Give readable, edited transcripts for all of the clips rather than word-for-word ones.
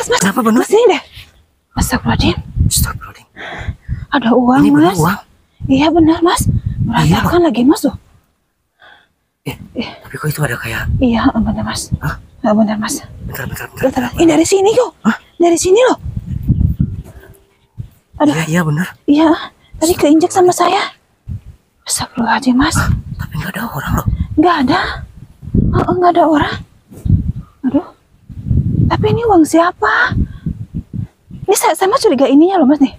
Mas. Kenapa benar? Mas ini deh. Astagfirullahaladzim. Astagfirullahaladzim. Ada uang, ini Mas. Uang? Iya benar, Mas. Berantakan lagi, Mas tuh. Tapi kok itu ada kayak... Iya, benar, Mas. Hah? Nggak benar, Mas. Bentar. Ini dari sini kok. Hah? Dari sini loh. Aduh. Iya, benar. Iya. Tadi keinjak sama saya. Astagfirullahaladzim, Mas. Hah? Tapi nggak ada orang loh. Nggak ada. Nggak ada orang. Aduh. Tapi ini uang siapa? Ini sama curiga ininya loh, Mas, nih.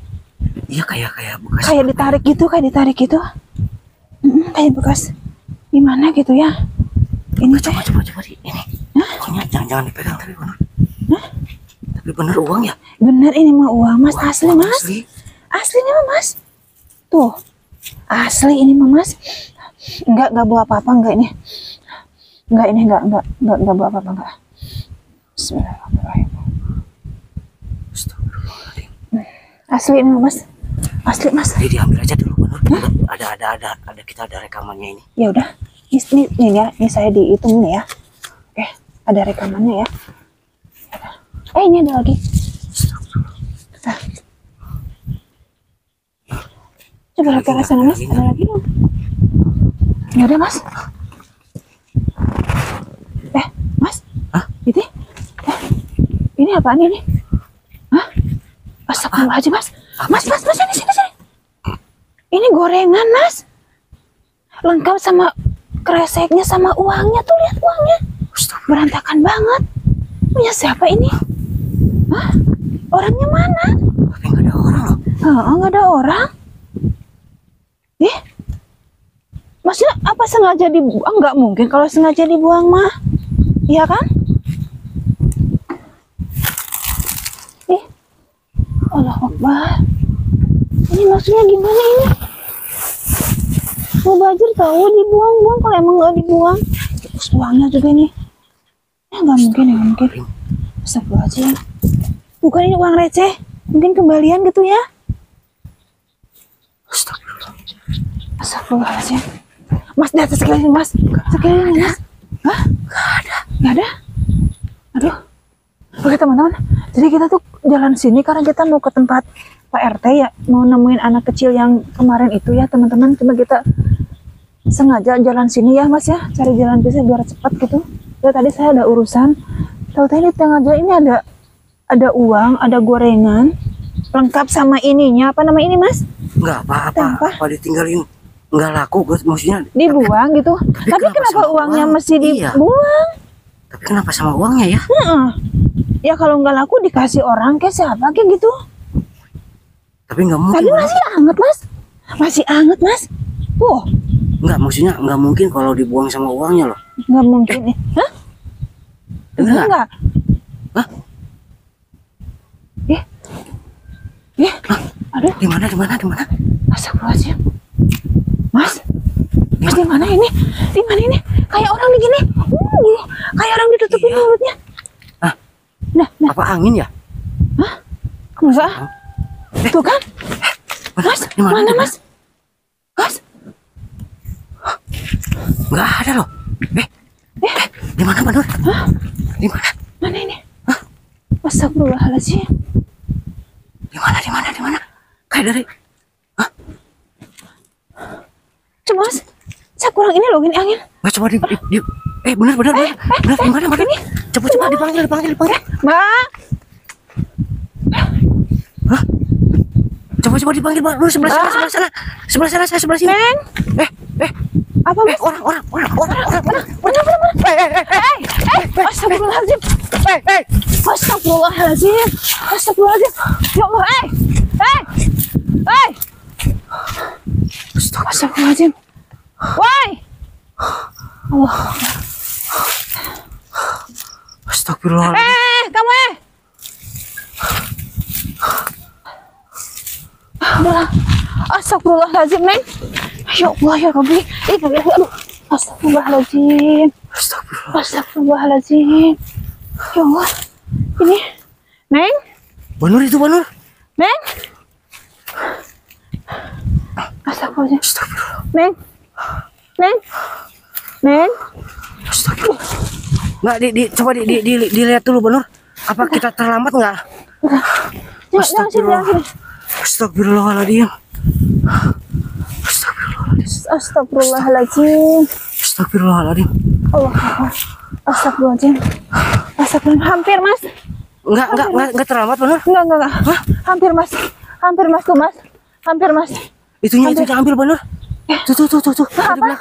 Iya, kayak bekas. Kayak ditarik gitu, kayak bekas. Gimana gitu ya? Ini coba ini. Pokoknya jangan dipegang, tapi bener. Hah? Tapi bener uang ya? Bener, ini mah uang, Mas. Uang, asli, Mas. Asli ini mah, Mas. Tuh. Asli ini mah, Mas. Enggak bawa apa-apa, enggak ini. Enggak bawa apa-apa, enggak. Bismillahirrahmanirrahim. Asli ini, Mas. Asli, Mas. Jadi diambil aja dulu, benar. Ada kita ada rekamannya ini. Ya udah. Ini ya, ini saya dihitung nih ya. Oke, ada rekamannya ya. Ini ada lagi. Nah. Coba lihat sana, Mas. Ada lagi dong. Ya udah, Mas. Mas. Hah? Itu? Ini apaan ini? Hah? Astagfirullah aja, Mas. Mas, sini. Ini gorengan, Mas. Lengkap sama kreseknya sama uangnya. Tuh, lihat uangnya. Berantakan banget. Punya siapa ini? Hah? Orangnya mana? Tapi nggak ada orang loh. Nggak ada orang. Maksudnya apa sengaja dibuang? Nggak mungkin kalau sengaja dibuang, mah. Iya kan? Allahu Akbar. Ini maksudnya gimana ini? Mubazir tahu dibuang-buang kalau emang nggak dibuang. Terus uangnya juga nih. Nggak mungkin. Astagfirullahaladzim. Bukan ini uang receh. Mungkin kembalian gitu ya. Astagfirullahaladzim. Mas, di atas sekali, Mas. Sekali, Mas. Hah? Nggak ada? Aduh. Oke, teman-teman. Jadi kita tuh jalan sini karena kita mau ke tempat Pak RT ya, mau nemuin anak kecil yang kemarin itu ya, teman-teman. Cuma kita sengaja jalan sini ya, Mas ya, cari jalan bisa biar cepat gitu. Ya tadi saya ada urusan. Tahu-tahu di tengah jalan ini ada uang, ada gorengan, lengkap sama ininya. Apa nama ini, Mas? Enggak apa-apa. Kalau ditinggalin enggak laku, maksudnya dibuang gitu. Tapi kenapa uangnya mesti dibuang? Tapi kenapa sama uangnya ya? Ya kalau nggak laku dikasih orang kayak siapa kayak gitu. Tapi nggak mungkin. Tapi masih anget, Mas. Wah. Nggak, maksudnya nggak mungkin kalau dibuang sama uangnya loh. Nggak mungkin. Hah? Enggak. Hah? Aduh. Di mana? Astagfirullahaladzim. Mas di mana ini? Kayak orang di gini. Kayak orang ditutupin mulutnya. Nah. Apa angin ya? Hah? Masa? Tuh kan? Mas, mana Mas? Mas? Nggak ada loh. Dimana, Manur? Hah? Dimana? Mana ini? Hah? Astagfirullahaladzim. Dimana? Kayak dari... Hah? Coba, Mas. Saya kurang ini loh, gini angin. Mas, coba di... benar. Dimana? Ini? Coba dipanggil. Mbak. Hah? Coba dipanggil, Mbak. Lu sebelah sana, saya sebelah sini. Neng. Apa, Mas? Orang. Astagfirullahaladzim. Astagfirullahaladzim. Ya Allah, Astagfirullahaladzim. Woi. Allah. Astagfirullahaladzim. Kamu Udah. Astagfirullahaladzim, Neng. Ya Allah, ya Rabbi. Aduh. Astagfirullahaladzim. Ya Allah. Ini. Neng. Banur. Neng. Astagfirullahaladzim. Neng. Astagfirullah. Nggak, coba dilihat dulu, Banur. Apa kita terlambat nggak? Astagfirullah. Astagfirullahaladzim. Astagfirullahaladzim. Astagfirullahaladzim. Allah. Astagfirullahaladzim. Astagfirullahaladzim. Hampir Mas. Enggak terlambat benar? Enggak. Hampir Mas. Hampir mas. Itunya ambil benar. Tuh.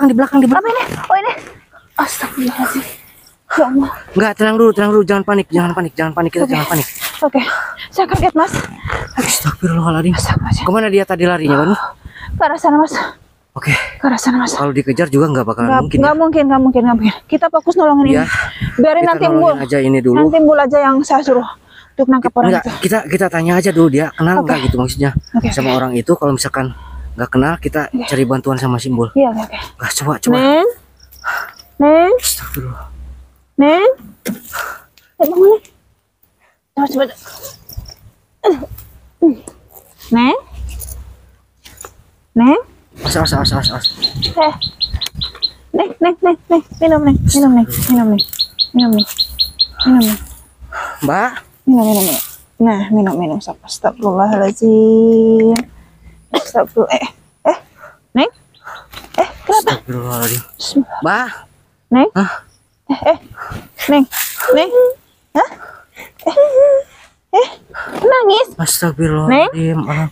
Di belakang. Apa ini? Oh ini. Astagfirullahaladzim. Ya Allah. Enggak, tenang dulu, jangan panik, kita jangan panik. Oke. Saya kaget Mas. Astagfirullahaladzim. Kemana dia tadi larinya, Bang? Ke arah sana Mas. Oke. Ke arah sana Mas. Kalau dikejar juga nggak bakalan mungkin. Nggak mungkin. Kita fokus nolongin ini. Biarin nanti Mbul aja ini dulu. Nanti Mbul aja yang saya suruh untuk nangkap orang itu. Kita tanya aja dulu dia kenal nggak gitu maksudnya sama orang itu. Kalau misalkan nggak kenal, kita cari bantuan sama si Mbul. Iya oke. Nggak coba. Neng. Astagfirullah. Neng. Coba. Neng. Awas. Neng. Minum, Neng. Mbak. Minum. Nah, minum. Astagfirullahaladzim. Neng. Kenapa? Astagfirullahaladzim. Mbak. Neng. Neng. Hah? Nangis. Astagfirullahaladzim. Neng.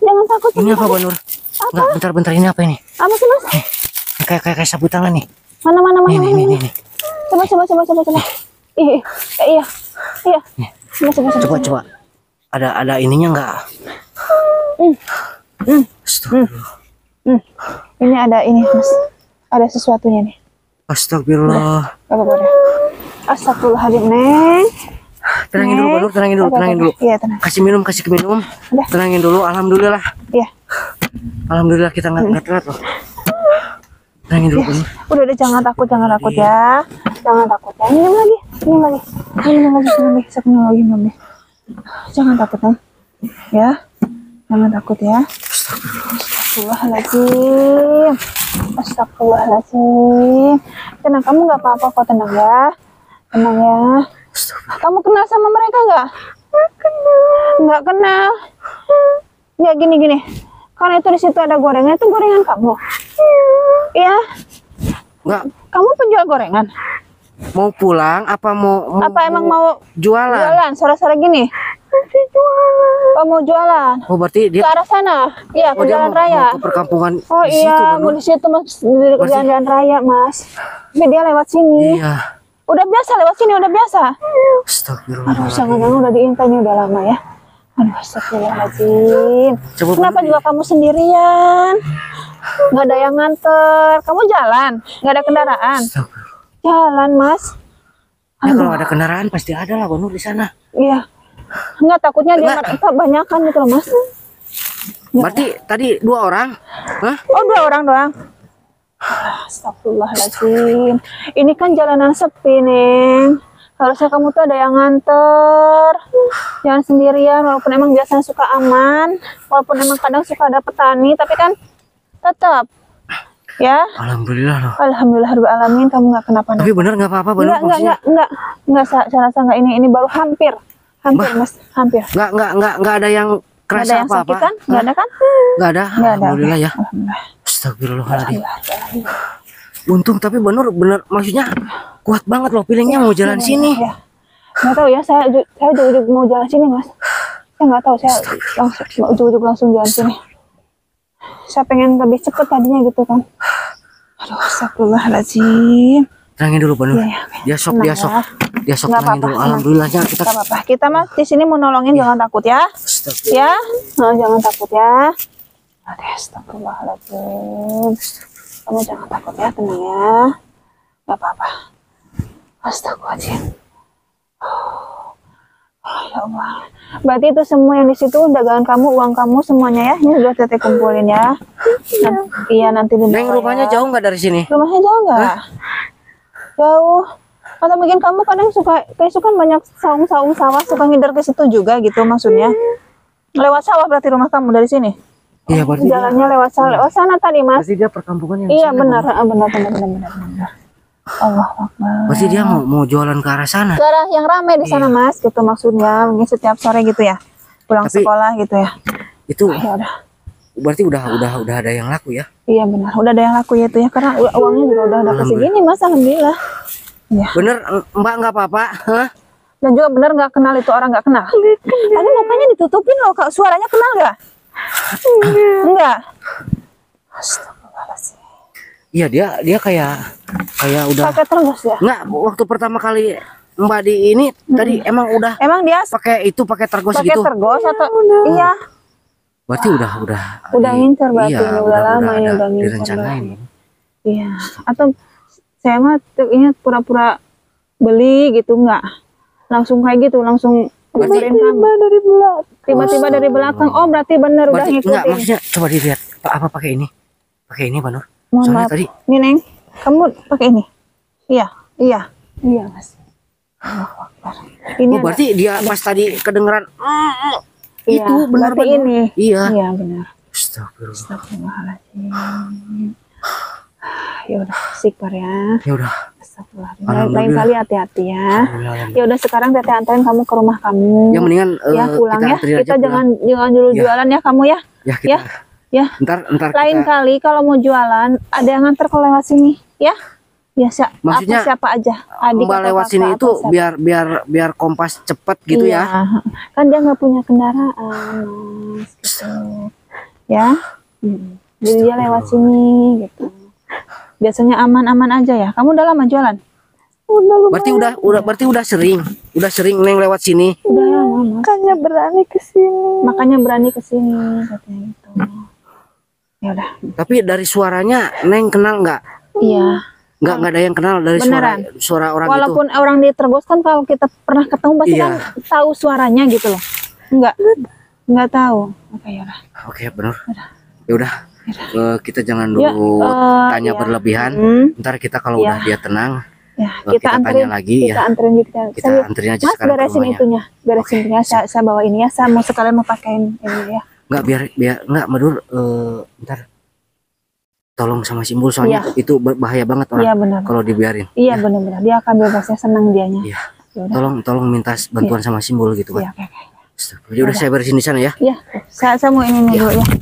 Jangan takut. Ini apa, Mbak Nur? Enggak, bentar ini apa ini? Apa sih, Mas? Kayak sapu tangan nih. Mana. Coba. Iya. Coba. Ada ininya enggak? Ini ada ini, Mas. Ada sesuatunya nih. Astagfirullah. Apa-apa. Astagfirullahaladzim, Neng. Tenangin dulu, Mbak Nur. Iya, tenang. Kasih minum. Udah. Tenangin dulu, alhamdulillah. Iya. Alhamdulillah kita nggak telat loh. Tenangin dulu. Yes. Udah jangan takut ya. Jangan takut. Ya. Minum lagi. Jangan takut, Neng. Ya. Jangan takut ya. Astagfirullahaladzim. Tenang, kamu nggak apa-apa kok, tenang ya. Tenang ya. Kamu kenal sama mereka nggak? Nggak kenal. Ya gini. Karena itu di situ ada gorengan, itu gorengan kamu. Iya. Nggak. Kamu penjual gorengan. Mau pulang? Apa mau? Apa emang mau jualan? Jualan. Sore-sore gini. Oh mau jualan? Oh berarti dia ke arah sana? Iya ke jalan raya. Ke perkampungan. Oh iya. Mau di situ Mas, di jalan raya Mas. Tapi dia lewat sini. Iya. Udah biasa lewat sini. Astagfirullah. Jangan udah diintainya udah lama ya. Astagfirullahaladzim. Kenapa juga kamu sendirian? Nggak ada yang nganter. Kamu jalan? Nggak ada kendaraan? Jalan Mas. Ya, kalau ada kendaraan pasti ada lah Bang Nur di sana. Iya. Nggak takutnya dia kebanyakan gitu loh Mas. Berarti tadi 2 orang? Hah? Oh 2 orang doang. Astagfirullahaladzim. Ini kan jalanan sepi Neng. Harusnya kamu tuh ada yang nganter. Jangan sendirian. Walaupun emang biasanya suka aman, walaupun emang kadang suka ada petani, tapi kan tetap ya. Alhamdulillah loh. Alhamdulillahirobbilalamin. Kamu nggak kenapa-napa. Tapi bener nggak apa-apa. Nggak. Saya rasa nggak ini baru hampir Mas. Hampir. Nggak ada yang kerasa apa-apa. Nggak ada kan? Nggak ada. Alhamdulillah ya. Alhamdulillah. Astagfirullahaladzim. Untung tapi bener maksudnya kuat banget loh pilihnya mau jalan sini. Ya. Nggak tahu ya saya ujuk-ujuk mau jalan sini Mas. Saya nggak tahu saya ujuk-ujuk langsung jalan sini. Saya pengen lebih cepet tadinya gitu kan. Aduh astagfirullahaladzim. Tenangin dulu Mbak Nur. Iya. Dia sok tenangin dulu. Alhamdulillah ya kita Mas di sini mau nolongin jangan takut ya. Ya. Nah, jangan takut ya. Astagfirullahaladzim. Kamu jangan takut ya, tenang ya. Gak apa-apa. Astagfirullahaladzim. Oh, ya Allah. Berarti itu semua yang di situ dagangan kamu, uang kamu semuanya ya. Ini sudah Tete kumpulin ya. Iya nanti di Neng rumahnya jauh nggak dari sini? Rumahnya jauh nggak? Jauh. Atau mungkin kamu kadang suka kan banyak saung sawah suka ngider ke situ juga gitu maksudnya. Lewat sawah berarti rumah kamu dari sini? Iya, jalannya lewat sana tadi Mas. Berarti dia perkampungan yang. Iya benar. Allah Akbar. Pasti dia mau jualan ke arah sana. Ke arah yang ramai di sana, Mas, gitu maksudnya. Mungkin setiap sore gitu ya. Pulang tapi, sekolah gitu ya. Itu. Ya udah. Berarti udah ada yang laku ya? Iya benar, udah ada yang laku ya itu ya, karena uangnya juga udah segini, Mas, alhamdulillah. Iya. Bener, Mbak nggak apa-apa. Dan juga bener nggak kenal itu orang nggak kenal. Tadi mukanya ditutupin loh, Kak. Suaranya kenal nggak? Enggak. Astagfirullahaladzim. Iya dia kayak udah. Pakai terus ya? Nggak, waktu pertama kali Mbak di ini tadi emang udah. Emang dia pakai itu pakai tergos gitu. Pakai tergos atau iya? Berarti udah ngincar berarti iya, udah lama ini udah ngincar. Iya, atau saya mah ingat pura-pura beli gitu enggak. Langsung kayak gitu, langsung ngikutin kamu dari belakang. Tiba-tiba dari belakang. Oh, berarti benar udah ngikutin. Enggak, maksudnya coba dilihat apa pakai ini. Pakai ini, Pak Nur. Soalnya tadi. Nih, Neng. Kamu pakai ini. Iya, Mas. Oh, ini berarti dia pas tadi kedengeran itu ya, benar ini. Iya benar. Astagfirullahaladzim. Ya udah, sikbar ya. Ya udah. Lain kali hati-hati ya. Ya udah sekarang Tete anterin kamu ke rumah kamu. Ya mendingan ya pulang ya. Kita jangan dulu jualan ya kamu ya. Ya kita. Ya. Ntar lain kali kalau mau jualan ada yang nganter kalau lewat sini ya. Biasa maksudnya siapa aja adik Mbak lewat sini itu siapa? biar kompas cepet gitu iya. Ya kan dia nggak punya kendaraan gitu. Ya jadi dia lewat sini gitu biasanya aman-aman aja ya. Kamu udah lama jualan? Berarti udah sering Neng lewat sini udah lama, makanya berani kesini katanya gitu. Ya udah tapi dari suaranya Neng kenal nggak? Iya. Nggak ada yang kenal dari suara orang itu. Walaupun orang ditergoskan kalau kita pernah ketemu pasti kan tahu suaranya gitu loh. Nggak tahu. Oke, yaudah. Oke, benar. Yaudah. Kita jangan dulu tanya berlebihan. Ntar kita kalau udah dia tenang, kita anterin lagi ya. Kita anterin aja Mas, sekarang. Mas, beresin itunya. Beresin itunya. Saya bawa ini ya. Saya mau sekalian mau pakaiin ini ya. Nggak, biar nggak Madur. Ntar. Tolong sama simbol soalnya itu bahaya banget orang kalau dibiarin. Iya benar-benar dia akan bebasnya senang dianya. Iya. Tolong minta bantuan sama simbol gitu kan. Iya. Udah saya beresin di sana ya. Iya. Saya mau ini dulu ya.